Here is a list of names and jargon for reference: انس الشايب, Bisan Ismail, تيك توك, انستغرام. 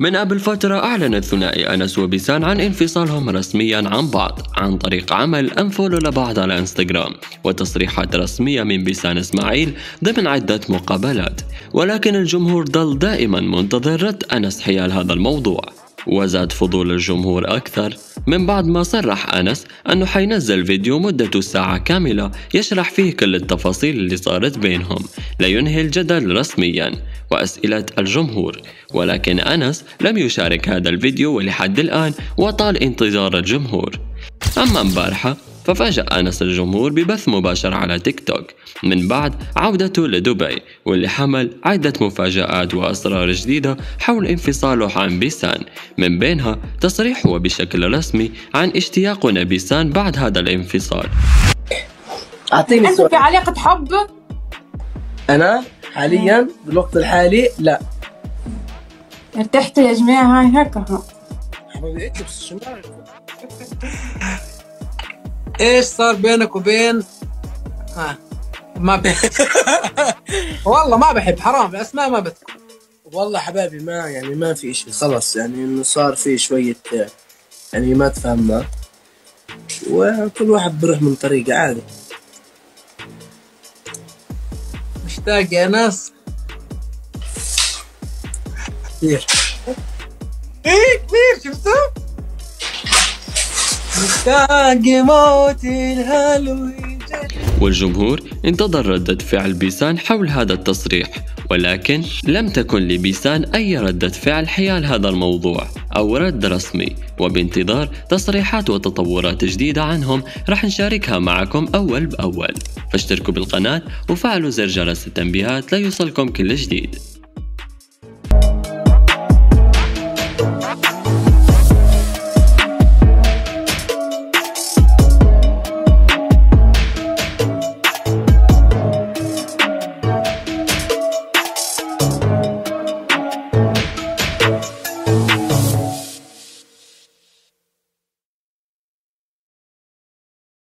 من قبل فترة أعلن الثنائي أنس وبيسان عن انفصالهم رسميا عن بعض عن طريق عمل أنفولو لبعض على انستغرام وتصريحات رسمية من بيسان إسماعيل ضمن عدة مقابلات، ولكن الجمهور ظل دائما منتظر رد أنس حيال هذا الموضوع. وزاد فضول الجمهور أكثر من بعد ما صرح أنس أنه حينزل فيديو مدته ساعة كاملة يشرح فيه كل التفاصيل اللي صارت بينهم لينهي الجدل رسميا وأسئلة الجمهور، ولكن أنس لم يشارك هذا الفيديو لحد الآن وطال انتظار الجمهور. أما امبارحة ففاجأ أنس الجمهور ببث مباشر على تيك توك من بعد عودته لدبي، واللي حمل عدة مفاجآت وأسرار جديدة حول انفصاله عن بيسان، من بينها تصريحه بشكل رسمي عن اشتياقنا بيسان بعد هذا الانفصال. أعطيني سؤال، أنت في علاقة حب؟ أنا حاليا بالوقت الحالي لا. ارتحت يا جماعة، هاي هكا حبيبي قلت لك شو ايش صار بينك وبين ما بحب والله ما بحب، حرام الاسماء ما بتكون. والله حبايبي ما يعني ما في شيء خلص، يعني انه صار في شويه يعني ما تفهمنا وكل واحد بيروح من طريقه عادي. مشتاق يا ناس كثير كثير، شفتوا؟ والجمهور انتظر ردة فعل بيسان حول هذا التصريح، ولكن لم تكن لبيسان أي ردة فعل حيال هذا الموضوع أو رد رسمي، وبانتظار تصريحات وتطورات جديدة عنهم رح نشاركها معكم أول بأول، فاشتركوا بالقناة وفعلوا زر جرس التنبيهات ليوصلكم كل جديد.